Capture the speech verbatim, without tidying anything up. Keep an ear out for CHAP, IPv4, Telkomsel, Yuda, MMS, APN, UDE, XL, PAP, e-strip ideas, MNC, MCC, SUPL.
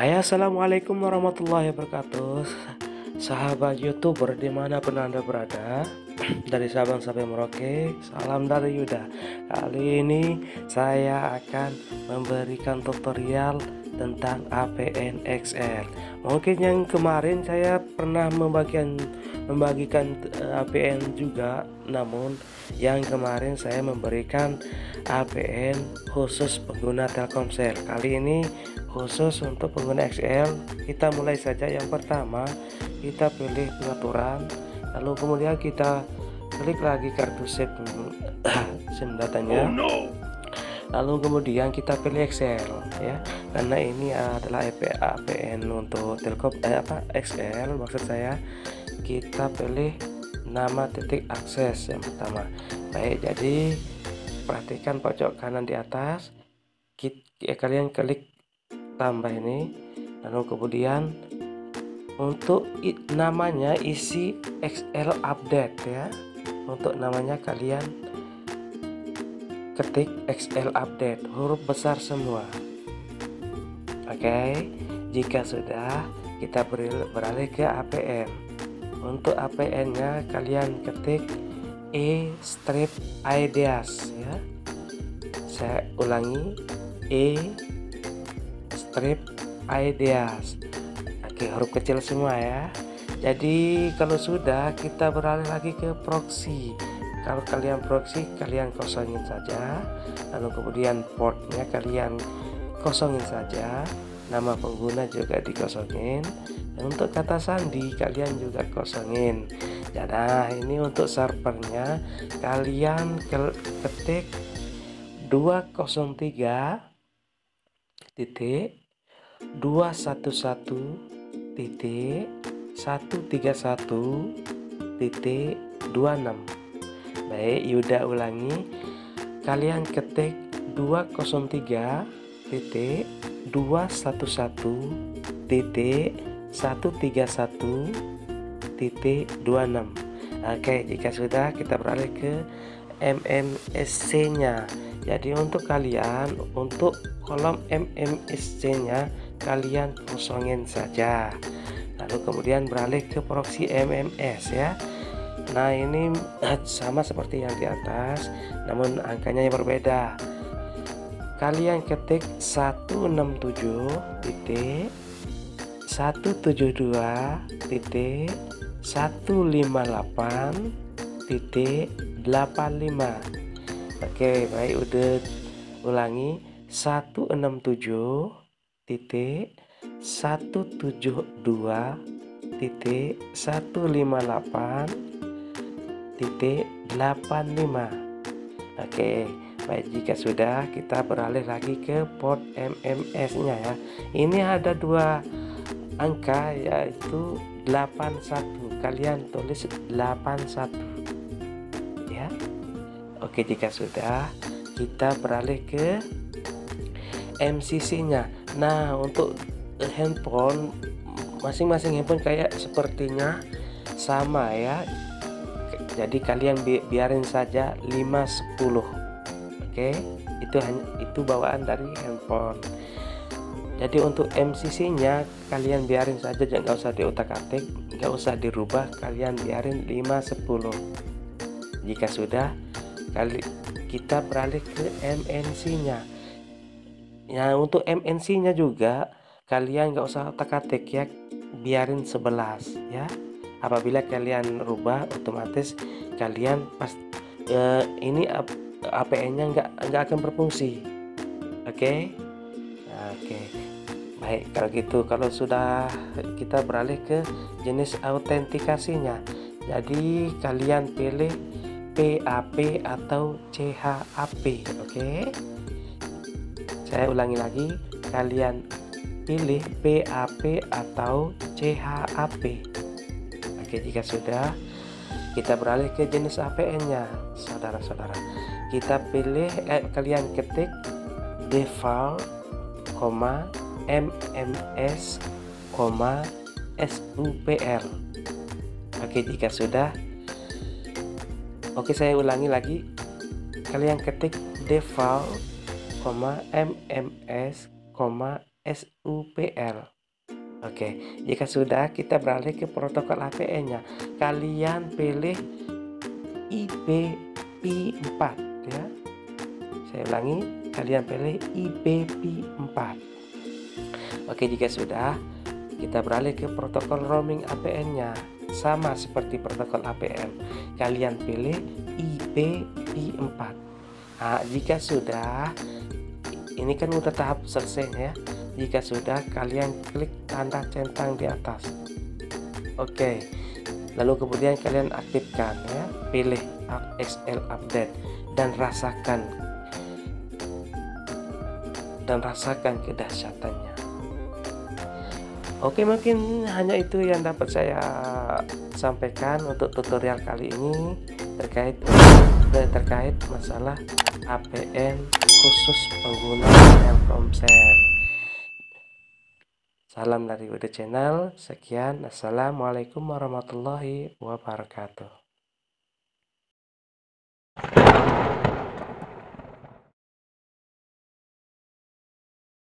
Hai, assalamualaikum warahmatullahi wabarakatuh. Sahabat youtuber dimanapun anda berada, dari Sabang sampai Merauke, salam dari Yuda. Kali ini saya akan memberikan tutorial tentang A P N X L. Mungkin yang kemarin saya pernah membagikan membagikan A P N juga, namun yang kemarin saya memberikan A P N khusus pengguna Telkomsel. Kali ini khusus untuk pengguna X L. Kita mulai saja. Yang pertama, kita pilih pengaturan, lalu kemudian kita klik lagi kartu SIM SIM datanya. Oh, no. Lalu kemudian kita pilih X L ya, karena ini adalah A P N untuk Telkom eh, apa X L maksud saya. Kita pilih nama titik akses yang pertama. Baik, jadi perhatikan pojok kanan di atas, kalian klik tambah ini, lalu kemudian untuk namanya isi X L update ya. Untuk namanya kalian ketik X L update huruf besar semua. Oke, okay. Jika sudah, kita beralih ke A P N. Untuk A P N nya kalian ketik e-strip ideas ya. Saya ulangi, e-strip ideas. Oke, huruf kecil semua ya. Jadi kalau sudah, kita beralih lagi ke proxy. Kalau kalian proxy, kalian kosongin saja, lalu kemudian portnya kalian kosongin saja, nama pengguna juga dikosongin. Untuk kata sandi kalian juga kosongin. Nah, ini untuk servernya kalian ketik dua nol tiga titik dua satu satu titik satu tiga satu titik dua enam. Baik, Yuda ulangi, kalian ketik dua nol tiga titik dua satu satu titik satu tiga satu titik dua enam. Oke, jika sudah, kita beralih ke M M S C nya. Jadi untuk kalian, untuk kolom M M S C nya kalian kosongin saja, lalu kemudian beralih ke proxy M M S ya. Nah, ini sama seperti yang di atas, namun angkanya yang berbeda. Kalian ketik satu enam tujuh titik satu tujuh dua titik satu lima delapan titik delapan lima. Oke, baik, udah ulangi satu enam tujuh titik satu tujuh dua titik satu lima delapan titik delapan lima. Oke, baik, jika sudah, kita beralih lagi ke port M M S nya ya. Ini ada dua angka, yaitu delapan satu. Kalian tulis delapan satu ya. Oke, jika sudah, kita beralih ke M C C nya. Nah, untuk handphone, masing-masing handphone kayak sepertinya sama ya. Jadi kalian bi biarin saja lima sepuluh. Oke, itu hanya itu bawaan dari handphone. Jadi untuk M C C nya kalian biarin saja, jangan usah diutak-atik, nggak usah dirubah, kalian biarin lima sepuluh. Jika sudah, kali kita beralih ke M N C nya. Nah, untuk M N C nya juga kalian nggak usah otak-atik ya, biarin sebelas ya. Apabila kalian rubah, otomatis kalian pas eh, ini A P N nya nggak nggak akan berfungsi. Oke, okay? Oke, okay. Baik, kalau gitu, kalau sudah, kita beralih ke jenis autentikasinya. Jadi kalian pilih P A P atau C H A P. Oke, okay? Saya ulangi lagi, kalian pilih P A P atau C H A P. Oke, okay, jika sudah, kita beralih ke jenis A P N nya saudara-saudara. Kita pilih, eh, kalian ketik default, M M S, S U P L. Oke, jika sudah, oke, saya ulangi lagi, kalian ketik default, M M S, S U P L. Oke, jika sudah kita beralih ke protokol A P N-nya. Kalian pilih I P v empat ya. Saya ulangi, kalian pilih I P v empat. Oke, jika sudah, kita beralih ke protokol roaming A P N-nya. Sama seperti protokol A P N. Kalian pilih I P v empat. Nah, jika sudah, ini kan udah tahap selesai ya. Jika sudah, kalian klik tanda centang di atas. Oke, lalu kemudian kalian aktifkan ya, pilih X L update dan rasakan dan rasakan kedahsyatannya. Oke, mungkin hanya itu yang dapat saya sampaikan untuk tutorial kali ini terkait terkait masalah A P N khusus pengguna Telkomsel. Salam dari U D E Channel, sekian, assalamualaikum warahmatullahi wabarakatuh.